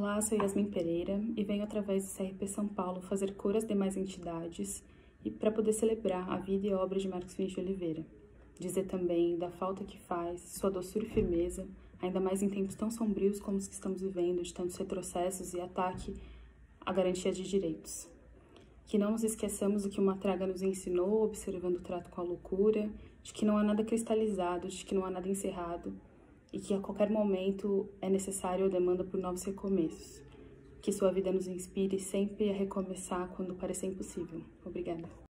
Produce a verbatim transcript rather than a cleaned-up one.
Olá, sou Yasmin Pereira e venho através do C R P São Paulo fazer curas de mais entidades e para poder celebrar a vida e obra de Marcus Vinícius Oliveira. Dizer também da falta que faz, sua doçura e firmeza, ainda mais em tempos tão sombrios como os que estamos vivendo, de tantos retrocessos e ataque à garantia de direitos. Que não nos esqueçamos do que o Matraga nos ensinou, observando o trato com a loucura, de que não há nada cristalizado, de que não há nada encerrado, e que a qualquer momento é necessário ou demanda por novos recomeços. Que sua vida nos inspire sempre a recomeçar quando parecer impossível. Obrigada.